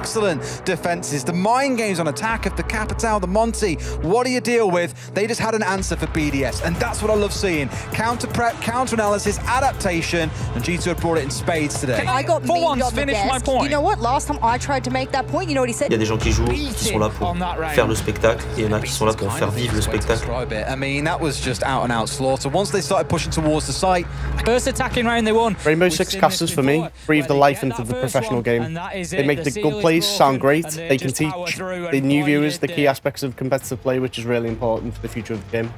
excellent defenses. The mind games on attack of the Capitao, the Monty, what do you deal with? They just had an answer for BDS, and that's what I love seeing. Counter prep, counter analysis, adaptation, and G2 have brought it in spades today. I got for once finished my point. You know what? Last time I tried to make that point, you know what he said? Il y a des gens qui jouent, qui sont là pour faire le spectacle, et il y en a qui sont là pour faire vivre le spectacle. I mean, that was just out and out slaughter. Once they started pushing towards the site, first attacking round they won. Rainbow Six casters for me breathe the life into the professional game. They make the good plays sound great. They can teach the new viewers the key aspects of competitive play, which is really important for the future of the game.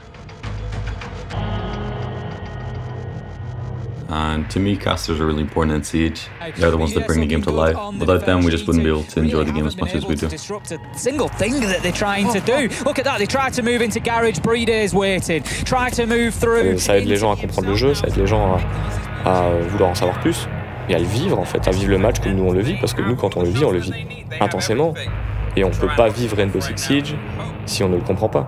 And to me, casters are really important in Siege. They're the ones that bring the game to life. Without them, we just wouldn't be able to enjoy the game as much as we do. Single thing that they're trying to do. Look at that, they tried to move into Garage, Breeders waited, tried to move through. Ça aide les gens à comprendre le jeu, ça aide les gens à vouloir en savoir plus et à le vivre en fait, à vivre le match comme nous on le vit, parce que nous quand on le vit intensément. Et on ne peut pas vivre Rainbow Six Siege si on ne le comprend pas.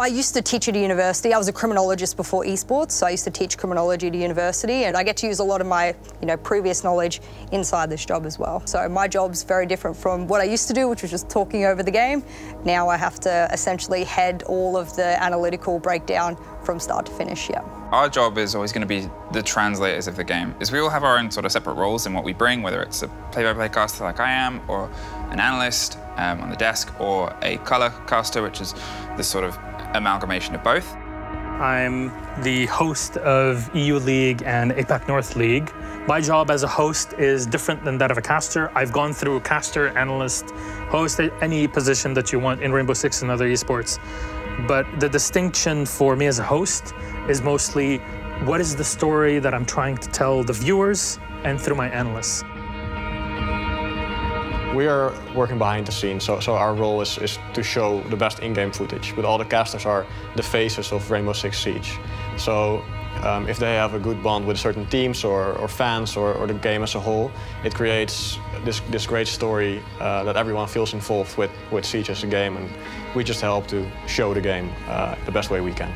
I used to teach at a university. I was a criminologist before esports, so I used to teach criminology at a university, and I get to use a lot of my, previous knowledge inside this job as well. So my job's very different from what I used to do, which was just talking over the game. Now I have to essentially head all of the analytical breakdown from start to finish, yeah. Our job is always going to be the translators of the game, as we all have our own sort of separate roles in what we bring, whether it's a play-by-play caster like I am, or an analyst on the desk, or a color caster, which is this sort of amalgamation of both. I'm the host of EU League and APAC North League. My job as a host is different than that of a caster. I've gone through caster, analyst, host, any position that you want in Rainbow Six and other esports. But the distinction for me as a host is mostly what is the story that I'm trying to tell the viewers and through my analysts. We are working behind the scenes, so our role is to show the best in-game footage, but all the casters are the faces of Rainbow Six Siege. So if they have a good bond with certain teams or fans or the game as a whole, it creates this great story that everyone feels involved with Siege as a game, and we just help to show the game the best way we can.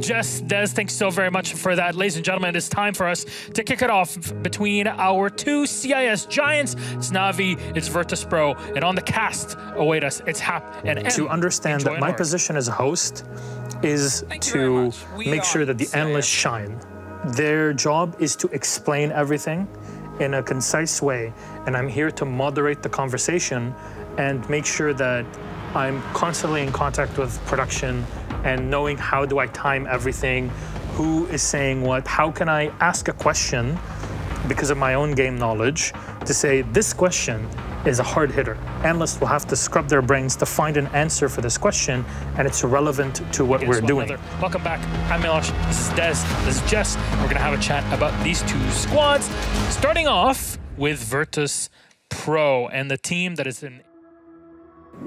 Jess, Dez, thanks so very much for that. Ladies and gentlemen, it is time for us to kick it off between our two CIS giants. It's Navi, it's Virtus Pro, and on the cast await us, it's Hap and Em. To understand that my position as a host is to make sure that the analysts shine. Their job is to explain everything in a concise way, and I'm here to moderate the conversation and make sure that I'm constantly in contact with production and knowing how do I time everything, who is saying what, how can I ask a question because of my own game knowledge to say this question is a hard hitter. Analysts will have to scrub their brains to find an answer for this question, and it's relevant to what we're doing. Welcome back, I'm Miloš, this is Dez, this is Jess. We're gonna have a chat about these two squads, starting off with Virtus Pro and the team that is in.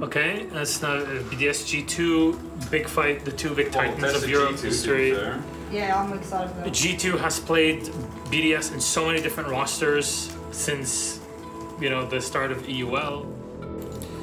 Okay, that's now BDS G2, big fight, the two big titans of Europe history. Yeah, I'm excited though. G2 has played BDS in so many different rosters since, the start of EUL.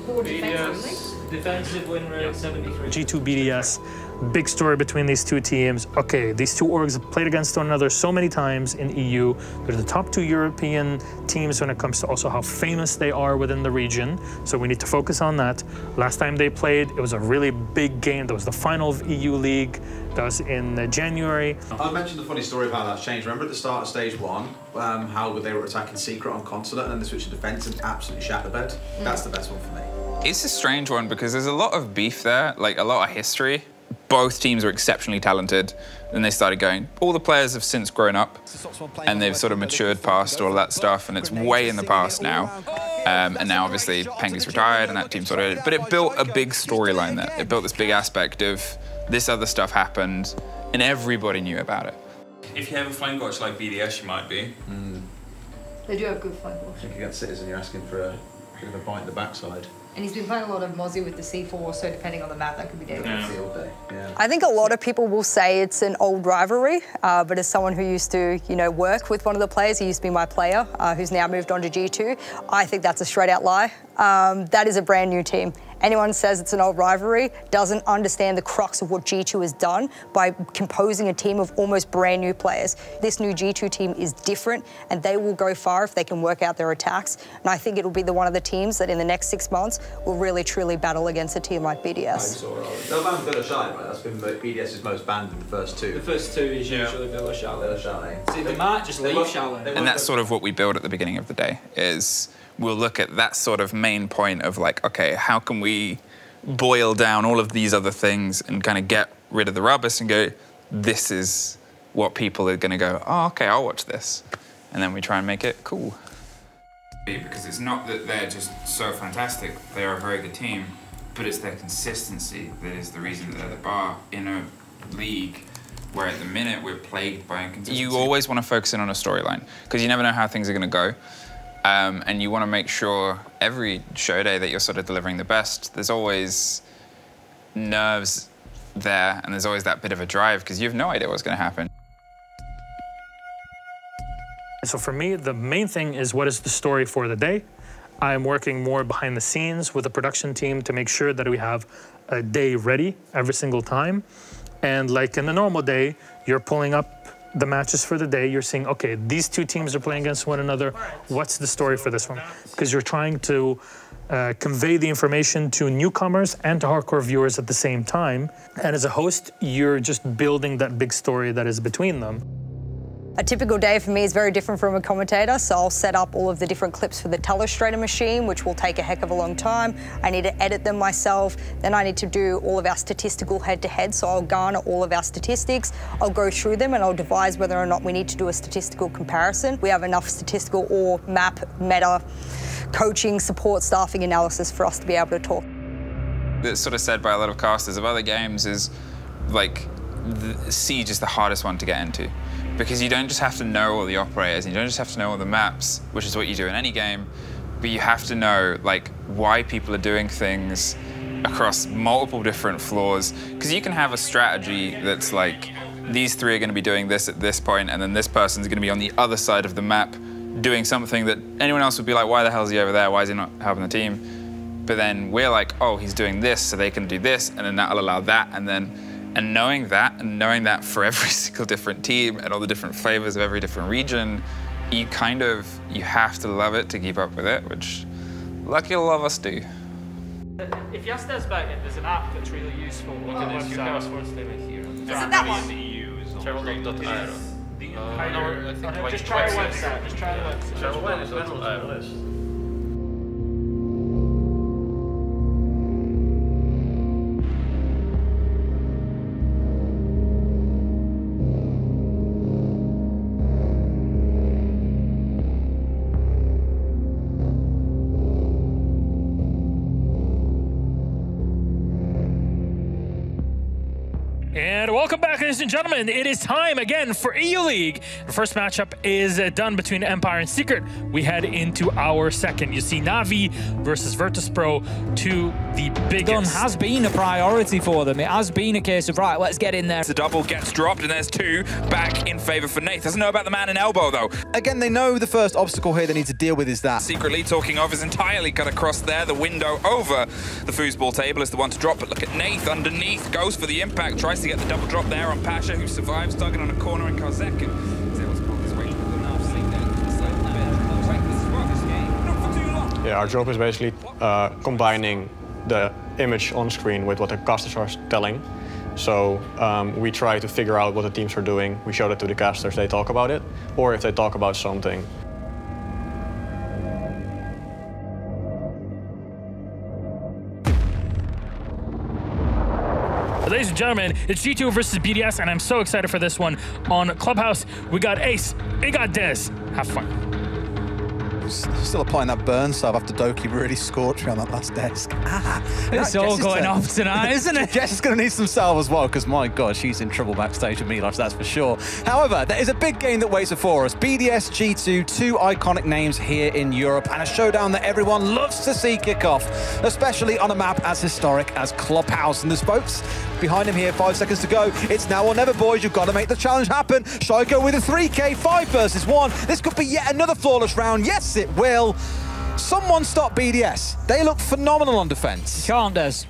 BDS, defensive win rate, yeah. 73. G2 BDS, big story between these two teams. Okay, these two orgs have played against one another so many times in EU. They're the top two European teams when it comes to also how famous they are within the region. So we need to focus on that. Last time they played, it was a really big game. That was the final of EU League. That was in January. I mentioned the funny story of how that's changed. Remember at the start of stage one, how they were attacking Secret on Continent, and then they switched to defense and absolutely shat the bed? That's the best one for me. It's a strange one because there's a lot of beef there, like a lot of history. Both teams are exceptionally talented. Then they started going, all the players have since grown up and they've sort of matured past all of that stuff and it's way in the past now. And now obviously Pengu's retired and that team sort of, but it built a big storyline there. It built this big aspect of this other stuff happened and everybody knew about it. If you have a flame watch like BDS, you might be. Mm. They do have good flame watch. I think against Citizen, you're asking for a bit of a bite in the backside. And he's been playing a lot of Mozzie with the C4, so depending on the map, that could be dangerous. Yeah. I think a lot of people will say it's an old rivalry, but as someone who used to, you know, work with one of the players, he used to be my player, who's now moved on to G2, I think that's a straight-out lie. That is a brand new team. Anyone says it's an old rivalry doesn't understand the crux of what G2 has done by composing a team of almost brand new players. This new G2 team is different and they will go far if they can work out their attacks. And I think it'll be the one of the teams that in the next 6 months will really truly battle against a team like BDS. They'll ban Villa Shine, right? That's been BDS's most banned in the first two. The first two is usually Villa Shine. See, they might just leave Shine. And that's sort of what we build at the beginning of the day is we'll look at that sort of main point of like, okay, how can we boil down all of these other things and kind of get rid of the rubbish and go, this is what people are going to go, oh, okay, I'll watch this. And then we try and make it cool. Because it's not that they're just so fantastic, they are a very good team, but it's their consistency that is the reason that they're the bar in a league where at the minute we're plagued by inconsistency. You always want to focus in on a storyline because you never know how things are going to go. And you want to make sure every show day that you're sort of delivering the best. There's always nerves there, and there's always that bit of a drive because you have no idea what's going to happen. So for me, the main thing is what is the story for the day. I'm working more behind the scenes with the production team to make sure that we have a day ready every single time. And like in a normal day, you're pulling up the matches for the day, you're seeing, okay, these two teams are playing against one another, what's the story for this one? Because you're trying to convey the information to newcomers and to hardcore viewers at the same time. And as a host, you're just building that big story that is between them. A typical day for me is very different from a commentator, so I'll set up all of the different clips for the telestrator machine, which will take a heck of a long time. I need to edit them myself. Then I need to do all of our statistical head-to-head, so I'll garner all of our statistics. I'll go through them and I'll devise whether or not we need to do a statistical comparison. We have enough statistical or map, meta, coaching, support, staffing analysis for us to be able to talk. That's sort of said by a lot of casters of other games is, like, Siege is the hardest one to get into. Because you don't just have to know all the operators, and you don't just have to know all the maps, which is what you do in any game, but you have to know like why people are doing things across multiple different floors. Because you can have a strategy that's like, these three are going to be doing this at this point, and then this person's going to be on the other side of the map doing something that anyone else would be like, why the hell is he over there? Why is he not helping the team? But then we're like, oh, he's doing this, so they can do this, and then that'll allow that, and then. And knowing that for every single different team and all the different flavors of every different region, you kind of, you have to love it to keep up with it, which lucky a lot of us do. If you ask Dez back in, there's an app that's really useful. Look at this, sports statement here. Is it that one? Travel.io. Just try the website, just try the website. Travel.io. Welcome back, ladies and gentlemen. It is time again for EU League. The first matchup is done between Empire and Secret. We head into our second. You see Navi versus Virtus Pro, to the biggest. Done has been a priority for them. It has been a case of, right, let's get in there. The double gets dropped, and there's two back in favor for Nate. Doesn't know about the man in elbow, though. Again, they know the first obstacle here they need to deal with is that. Secretly talking of is entirely cut across there. The window over the foosball table is the one to drop, but look at Nate underneath, goes for the impact, tries to get the double drop there on Pasha, who survives, tugging on a corner in Karzek. Yeah, our job is basically combining the image on screen with what the casters are telling. So we try to figure out what the teams are doing. We show that to the casters, they talk about it, or if they talk about something. Ladies and gentlemen, it's G2 versus BDS, and I'm so excited for this one. On Clubhouse, we got Ace, we got Dez. Have fun. Still applying that burn sub after Doki really scorched me on that last desk. It's all going off tonight, isn't it? Jess is going to need some salve as well, because my God, she's in trouble backstage with Miloš, that's for sure. However, there is a big game that waits before us. BDS, G2, two iconic names here in Europe, and a showdown that everyone loves to see kick off, especially on a map as historic as Clubhouse. And the spokes behind him here, 5 seconds to go. It's now or never, boys. You've got to make the challenge happen. Shaiko with a 3K, 5 versus 1. This could be yet another flawless round. Yes, it will. Someone stop BDS. They look phenomenal on defense. You can't, Dez.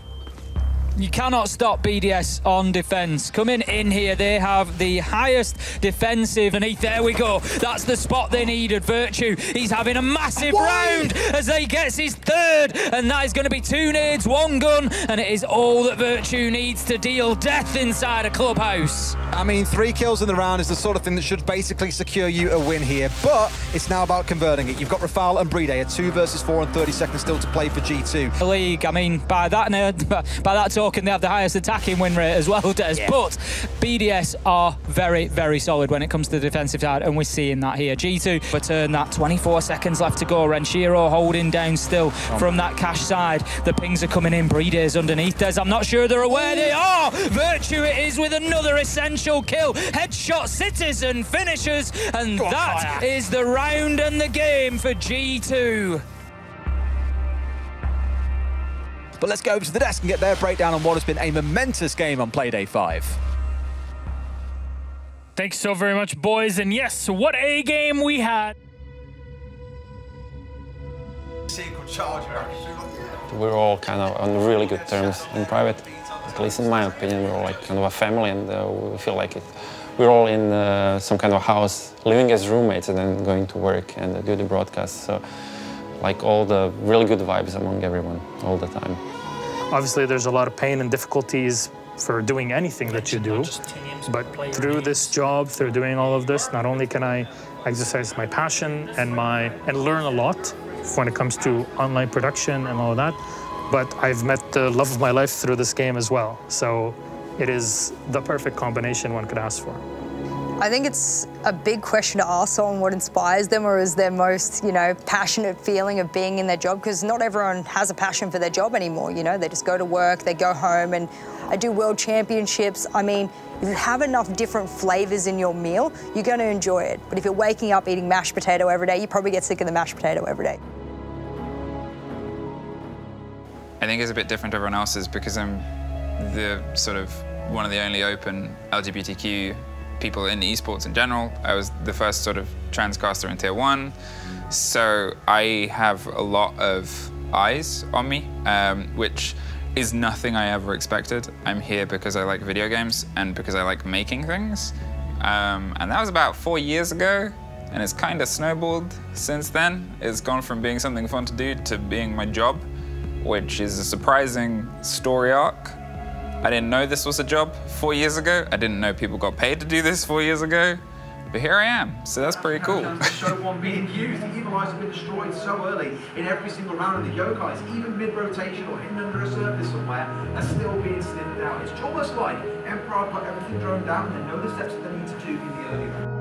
You cannot stop BDS on defense. Coming in here, they have the highest defensive. Underneath, there we go. That's the spot they needed. Virtue, he's having a massive round as he gets his third. And that is going to be 2 nades, 1 gun. And it is all that Virtue needs to deal death inside a Clubhouse. I mean, 3 kills in the round is the sort of thing that should basically secure you a win here. But it's now about converting it. You've got Rafal and Breede at 2 versus 4 and 30 seconds still to play for G2. The league, I mean, by that talking, they have the highest attacking win rate as well, Dez. Yeah. But BDS are very, very solid when it comes to the defensive side, and we're seeing that here. G2 return that, 24 seconds left to go. Renciro holding down still from that cash side. The pings are coming in. Breeders underneath, Dez. I'm not sure they're aware they are. Virtue it is with another essential kill. Headshot, citizen finishes, and that is the round and the game for G2. But let's go over to the desk and get their breakdown on what has been a momentous game on Playday 5. Thanks so very much, boys. And yes, what a game we had. We were all kind of on really good terms in private. At least in my opinion, we were like kind of a family, and we feel like it. We're all in some kind of house, living as roommates and then going to work and do the broadcast. So, like, all the really good vibes among everyone all the time. Obviously, there's a lot of pain and difficulties for doing anything that you do, but through this job, through doing all of this, not only can I exercise my passion and learn a lot when it comes to online production and all of that, but I've met the love of my life through this game as well. So it is the perfect combination one could ask for. I think it's a big question to ask someone what inspires them or is their most, you know, passionate feeling of being in their job, because not everyone has a passion for their job anymore, you know. They just go to work, they go home, and I do world championships. I mean, if you have enough different flavors in your meal, you're going to enjoy it. But if you're waking up eating mashed potato every day, you probably get sick of the mashed potato every day. I think it's a bit different to everyone else's because I'm the sort of one of the only open LGBTQ people in esports in general. I was the first sort of transcaster in Tier 1. So I have a lot of eyes on me, which is nothing I ever expected. I'm here because I like video games and because I like making things. And that was about 4 years ago, and it's kind of snowballed since then. It's gone from being something fun to do to being my job, which is a surprising story arc. I didn't know this was a job 4 years ago. I didn't know people got paid to do this 4 years ago. But here I am, so that's pretty cool. The show one being used, the evil eyes have been destroyed so early in every single round of the yokais, even mid-rotation or hidden under a surface somewhere, are still being snipped out. It's almost like Empire got everything drawn down and they know the steps that they need to do in the early round.